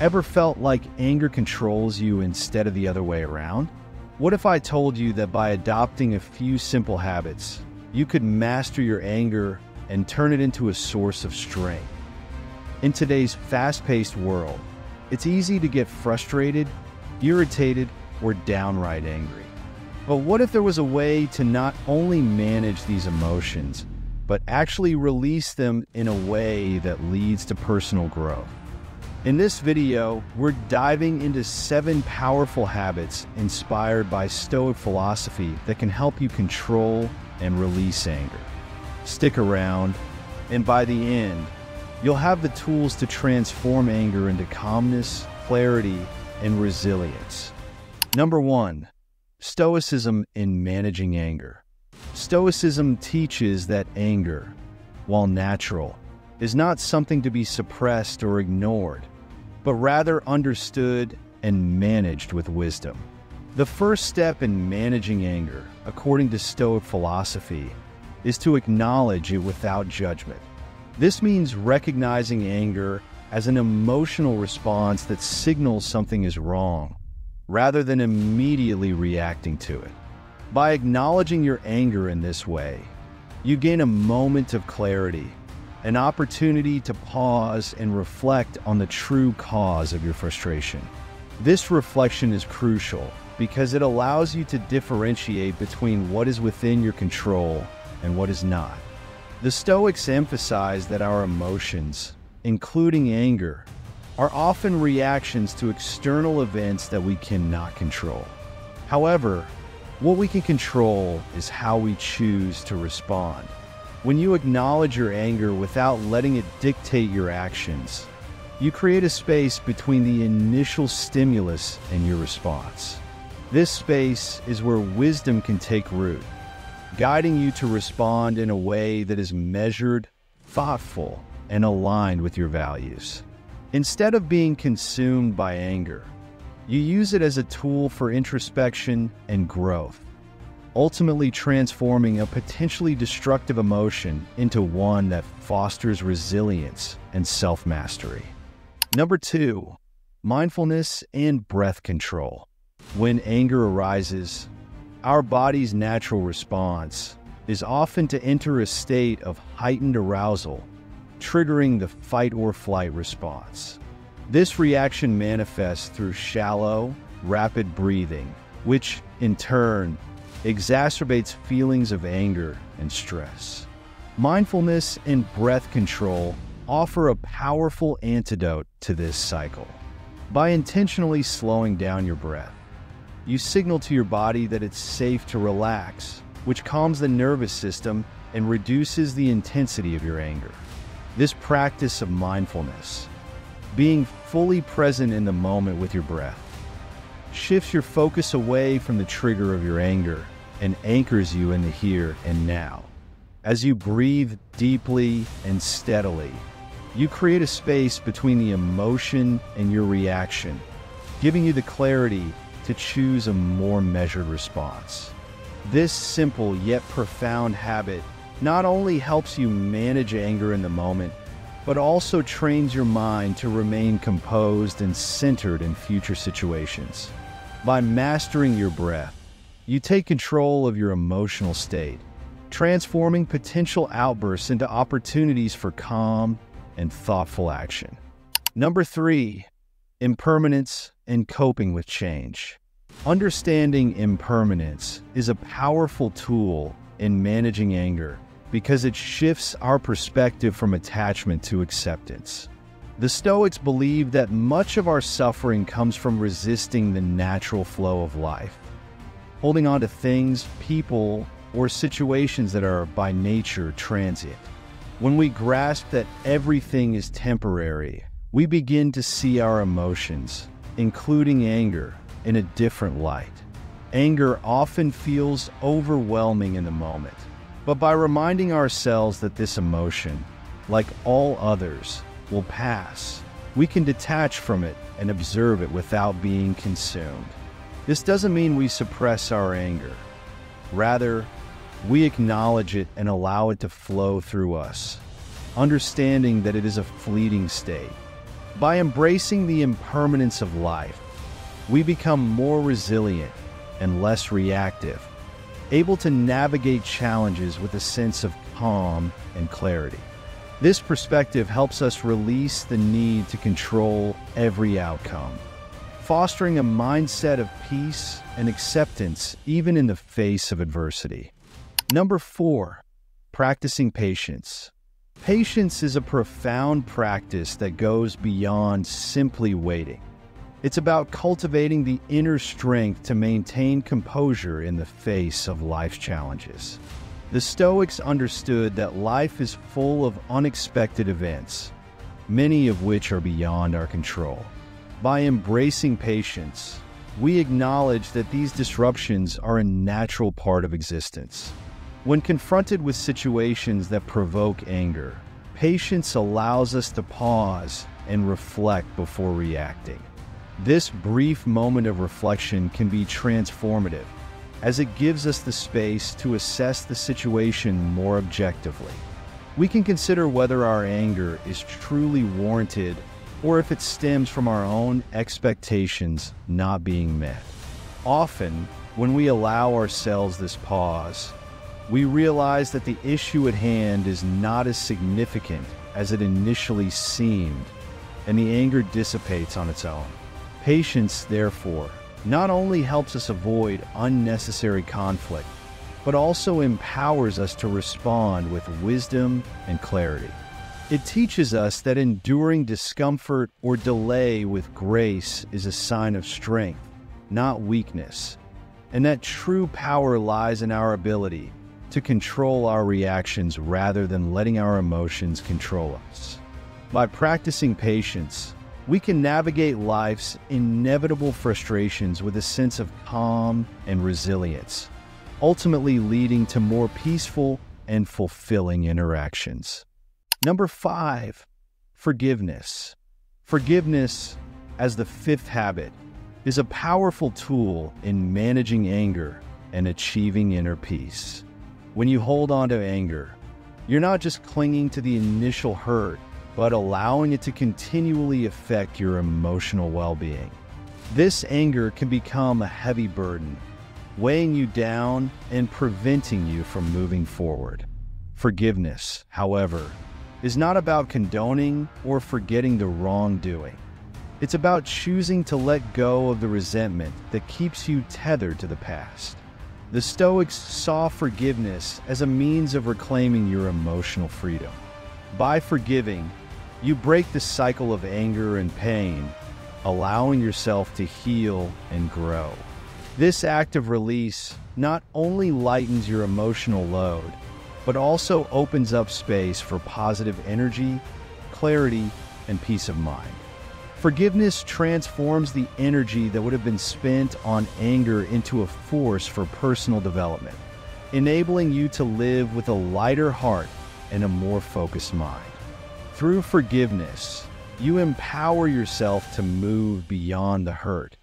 Ever felt like anger controls you instead of the other way around? What if I told you that by adopting a few simple habits, you could master your anger and turn it into a source of strength? In today's fast-paced world, it's easy to get frustrated, irritated, or downright angry. But what if there was a way to not only manage these emotions, but actually release them in a way that leads to personal growth? In this video, we're diving into 7 powerful habits inspired by Stoic philosophy that can help you control and release anger. Stick around, and by the end, you'll have the tools to transform anger into calmness, clarity, and resilience. Number 1. Stoicism in managing anger. Stoicism teaches that anger, while natural, is not something to be suppressed or ignored, but rather understood and managed with wisdom. The first step in managing anger, according to Stoic philosophy, is to acknowledge it without judgment. This means recognizing anger as an emotional response that signals something is wrong, rather than immediately reacting to it. By acknowledging your anger in this way, you gain a moment of clarity, an opportunity to pause and reflect on the true cause of your frustration. This reflection is crucial because it allows you to differentiate between what is within your control and what is not. The Stoics emphasize that our emotions, including anger, are often reactions to external events that we cannot control. However, what we can control is how we choose to respond. When you acknowledge your anger without letting it dictate your actions, you create a space between the initial stimulus and your response. This space is where wisdom can take root, guiding you to respond in a way that is measured, thoughtful, and aligned with your values. Instead of being consumed by anger, you use it as a tool for introspection and growth, ultimately transforming a potentially destructive emotion into one that fosters resilience and self-mastery. Number 2, mindfulness and breath control. When anger arises, our body's natural response is often to enter a state of heightened arousal, triggering the fight-or-flight response. This reaction manifests through shallow, rapid breathing, which, in turn, exacerbates feelings of anger and stress. Mindfulness and breath control offer a powerful antidote to this cycle. By intentionally slowing down your breath, you signal to your body that it's safe to relax, which calms the nervous system and reduces the intensity of your anger. This practice of mindfulness, being fully present in the moment with your breath, shifts your focus away from the trigger of your anger and anchors you in the here and now. As you breathe deeply and steadily, you create a space between the emotion and your reaction, giving you the clarity to choose a more measured response. This simple yet profound habit not only helps you manage anger in the moment, but also trains your mind to remain composed and centered in future situations. By mastering your breath, you take control of your emotional state, transforming potential outbursts into opportunities for calm and thoughtful action. Number 3, impermanence and coping with change. Understanding impermanence is a powerful tool in managing anger because it shifts our perspective from attachment to acceptance. The Stoics believe that much of our suffering comes from resisting the natural flow of life, holding on to things, people, or situations that are by nature transient. When we grasp that everything is temporary, we begin to see our emotions, including anger, in a different light. Anger often feels overwhelming in the moment, but by reminding ourselves that this emotion, like all others, will pass, we can detach from it and observe it without being consumed. This doesn't mean we suppress our anger. Rather, we acknowledge it and allow it to flow through us, understanding that it is a fleeting state. By embracing the impermanence of life, we become more resilient and less reactive, able to navigate challenges with a sense of calm and clarity. This perspective helps us release the need to control every outcome, fostering a mindset of peace and acceptance even in the face of adversity. Number 4, practicing patience. Patience is a profound practice that goes beyond simply waiting. It's about cultivating the inner strength to maintain composure in the face of life's challenges. The Stoics understood that life is full of unexpected events, many of which are beyond our control. By embracing patience, we acknowledge that these disruptions are a natural part of existence. When confronted with situations that provoke anger, patience allows us to pause and reflect before reacting. This brief moment of reflection can be transformative, as it gives us the space to assess the situation more objectively. We can consider whether our anger is truly warranted or if it stems from our own expectations not being met. Often, when we allow ourselves this pause, we realize that the issue at hand is not as significant as it initially seemed, and the anger dissipates on its own. Patience, therefore, not only helps us avoid unnecessary conflict, but also empowers us to respond with wisdom and clarity. It teaches us that enduring discomfort or delay with grace is a sign of strength, not weakness, and that true power lies in our ability to control our reactions rather than letting our emotions control us. By practicing patience, we can navigate life's inevitable frustrations with a sense of calm and resilience, ultimately leading to more peaceful and fulfilling interactions. Number 5, forgiveness. Forgiveness, as the 5th habit, is a powerful tool in managing anger and achieving inner peace. When you hold on to anger, you're not just clinging to the initial hurt, but allowing it to continually affect your emotional well-being. This anger can become a heavy burden, weighing you down and preventing you from moving forward. Forgiveness, however, is not about condoning or forgetting the wrongdoing. It's about choosing to let go of the resentment that keeps you tethered to the past. The Stoics saw forgiveness as a means of reclaiming your emotional freedom. By forgiving, you break the cycle of anger and pain, allowing yourself to heal and grow. This act of release not only lightens your emotional load, but also opens up space for positive energy, clarity, and peace of mind. Forgiveness transforms the energy that would have been spent on anger into a force for personal development, enabling you to live with a lighter heart and a more focused mind. Through forgiveness, you empower yourself to move beyond the hurt,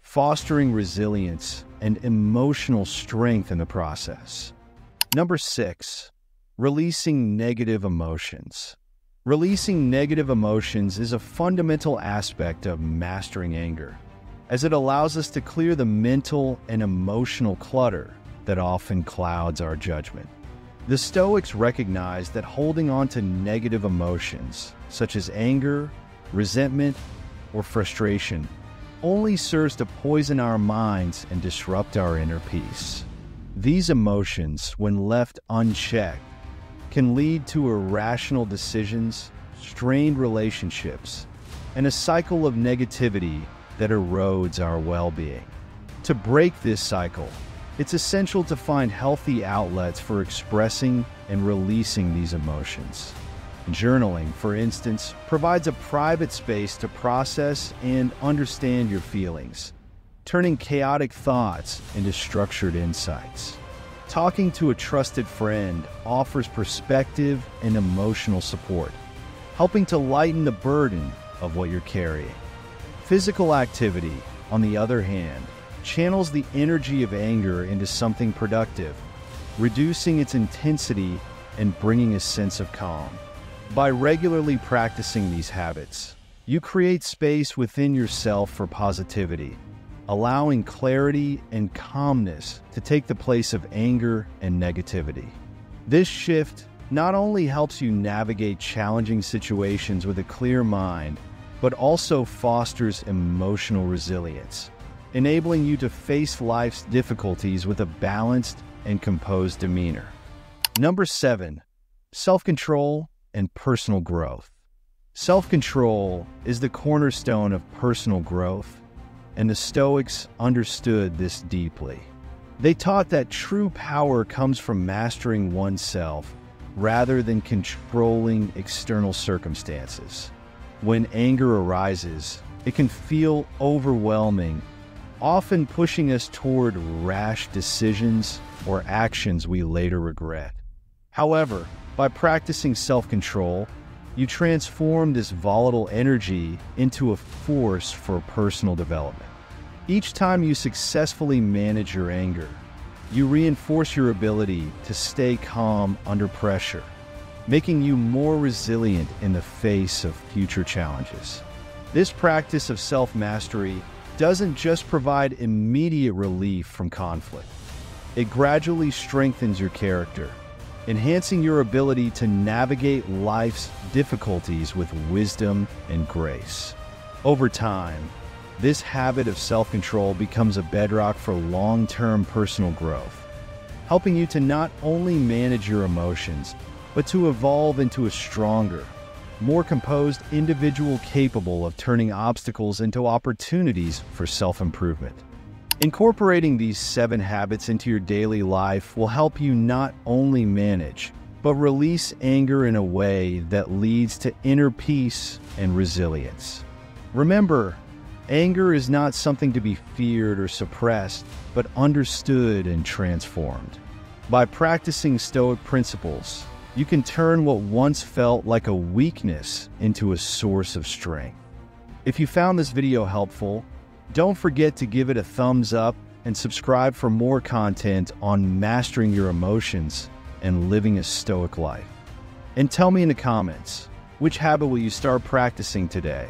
fostering resilience and emotional strength in the process. Number 6, releasing negative emotions. Releasing negative emotions is a fundamental aspect of mastering anger, as it allows us to clear the mental and emotional clutter that often clouds our judgment. The Stoics recognized that holding on to negative emotions, such as anger, resentment, or frustration, only serves to poison our minds and disrupt our inner peace. These emotions, when left unchecked, can lead to irrational decisions, strained relationships, and a cycle of negativity that erodes our well-being. To break this cycle, it's essential to find healthy outlets for expressing and releasing these emotions. Journaling, for instance, provides a private space to process and understand your feelings, turning chaotic thoughts into structured insights. Talking to a trusted friend offers perspective and emotional support, helping to lighten the burden of what you're carrying. Physical activity, on the other hand, channels the energy of anger into something productive, reducing its intensity and bringing a sense of calm. By regularly practicing these habits, You create space within yourself for positivity, allowing clarity and calmness to take the place of anger and negativity. This shift not only helps you navigate challenging situations with a clear mind, but also fosters emotional resilience, enabling you to face life's difficulties with a balanced and composed demeanor. Number 7, self-control and personal growth. Self-control is the cornerstone of personal growth, and the Stoics understood this deeply. They taught that true power comes from mastering oneself rather than controlling external circumstances. When anger arises, it can feel overwhelming, often pushing us toward rash decisions or actions we later regret. However, by practicing self-control, you transform this volatile energy into a force for personal development. Each time you successfully manage your anger, you reinforce your ability to stay calm under pressure, making you more resilient in the face of future challenges. This practice of self-mastery doesn't just provide immediate relief from conflict. It gradually strengthens your character, enhancing your ability to navigate life's difficulties with wisdom and grace. Over time, this habit of self-control becomes a bedrock for long-term personal growth, helping you to not only manage your emotions, but to evolve into a stronger, more composed individual capable of turning obstacles into opportunities for self-improvement. Incorporating these 7 habits into your daily life will help you not only manage, but release anger in a way that leads to inner peace and resilience. Remember, anger is not something to be feared or suppressed, but understood and transformed. By practicing Stoic principles, you can turn what once felt like a weakness into a source of strength. If you found this video helpful, don't forget to give it a thumbs up and subscribe for more content on mastering your emotions and living a Stoic life. And tell me in the comments, which habit will you start practicing today?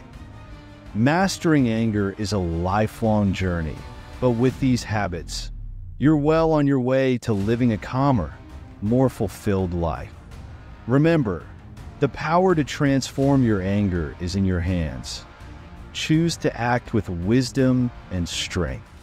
Mastering anger is a lifelong journey, but with these habits, you're well on your way to living a calmer, more fulfilled life. Remember, the power to transform your anger is in your hands. Choose to act with wisdom and strength.